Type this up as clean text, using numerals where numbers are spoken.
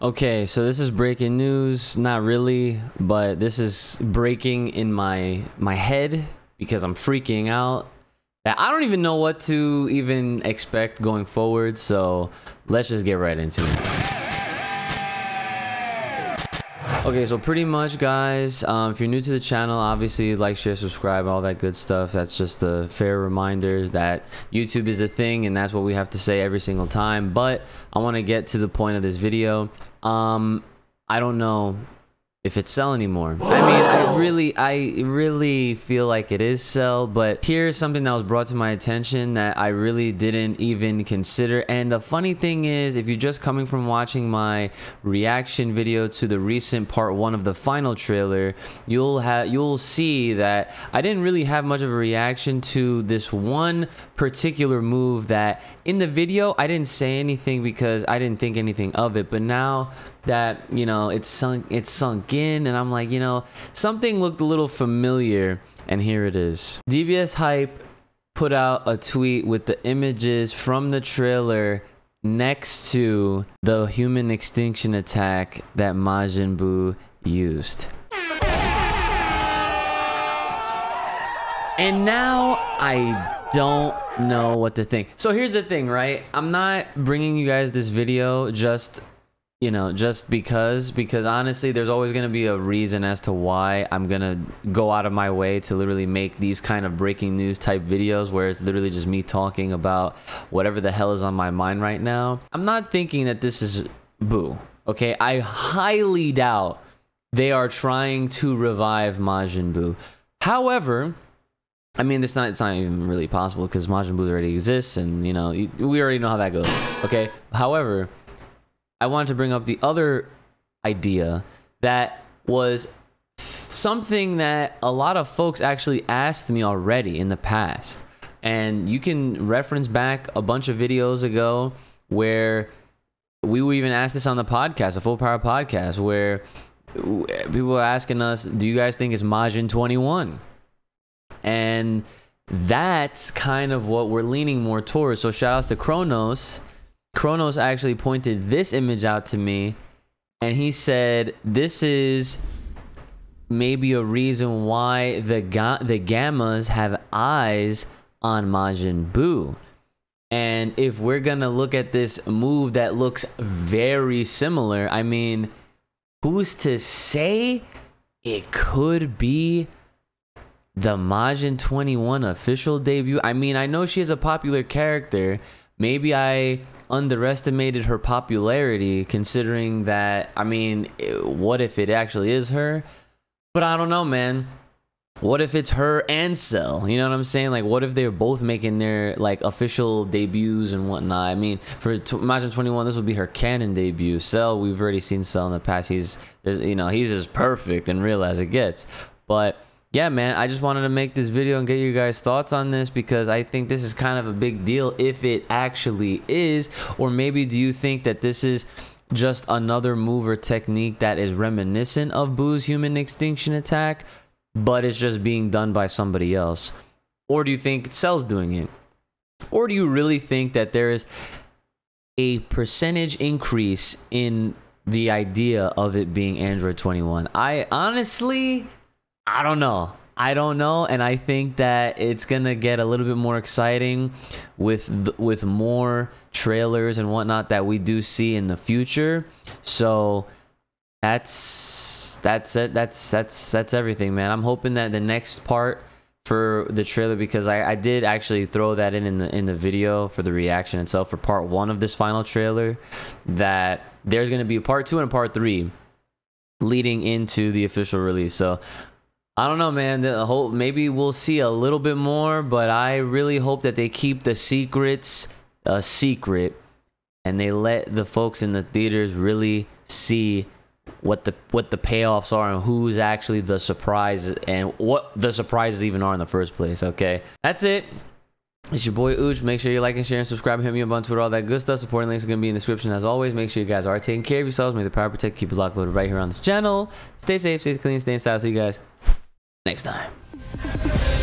Okay, so this is breaking news. Not really, but this is breaking in my head because I'm freaking out. I don't even know what to even expect going forward, so let's just get right into it. Okay, so pretty much, guys, if you're new to the channel, obviously like, share, subscribe, all that good stuff. That's just a fair reminder that YouTube is a thing, and that's what we have to say every single time. But I want to get to the point of this video. I don't know if it's sell anymore. I mean, I really feel like it is sell, but here's something that was brought to my attention that I really didn't even consider. And the funny thing is, if you're just coming from watching my reaction video to the recent part 1 of the final trailer, you'll see that I didn't really have much of a reaction to this one particular move that in the video I didn't say anything because I didn't think anything of it. But now that, you know, it's sunk in, and I'm like, you know, something looked a little familiar, and here it is. DBS Hype put out a tweet with the images from the trailer next to the human extinction attack that Majin Buu used. And now I don't know what to think. So here's the thing, right? I'm not bringing you guys this video just, you know, just because honestly, there's always going to be a reason as to why I'm going to go out of my way to literally make these kind of breaking news type videos where it's literally just me talking about whatever the hell is on my mind right now. I'm not thinking that this is Buu, okay? I highly doubt they are trying to revive Majin Buu. However, I mean, it's not even really possible because Majin Buu already exists, and, you know, we already know how that goes, okay? However, I wanted to bring up the other idea that was something that a lot of folks actually asked me already in the past. And you can reference back a bunch of videos ago where we were even asked this on the podcast, the Full Power Podcast, where people were asking us, do you guys think it's Majin 21? And that's kind of what we're leaning more towards. So shout outs to Kronos. Kronos actually pointed this image out to me, and he said this is maybe a reason why the Gammas have eyes on Majin Buu. And if we're gonna look at this move that looks very similar, I mean, who's to say it could be the Majin 21 official debut? I mean, I know she is a popular character. Maybe I underestimated her popularity, considering that, I mean, what if it actually is her? But I don't know, man. What if it's her and Cell? You know what I'm saying? Like, what if they're both making their, like, official debuts and whatnot? I mean, for Majin 21, this would be her canon debut. Cell, we've already seen Cell in the past. You know, he's as perfect and real as it gets. But yeah, man, I just wanted to make this video and get you guys thoughts on this because I think this is kind of a big deal if it actually is. Or maybe do you think that this is just another move or technique that is reminiscent of Buu's human extinction attack, but it's just being done by somebody else? Or do you think Cell's doing it? Or do you really think that there is a percentage increase in the idea of it being Android 21? I don't know. And I think that it's gonna get a little bit more exciting with more trailers and whatnot that we do see in the future. So that's it. That's everything, man. I'm hoping that the next part for the trailer, because I did actually throw that in the video for the reaction itself for part 1 of this final trailer, that there's gonna be a part 2 and a part 3 leading into the official release. So I don't know, man. Maybe we'll see a little bit more, but I really hope that they keep the secrets a secret and they let the folks in the theaters really see what the payoffs are and who's actually the surprise and what the surprises even are in the first place, okay? That's it. It's your boy Uchi. Make sure you like and share and subscribe. Hit me up on Twitter, all that good stuff. Supporting links are going to be in the description. As always, make sure you guys are taking care of yourselves. May the power protect. Keep it locked loaded right here on this channel. Stay safe, stay clean, stay in style. See you guys next time.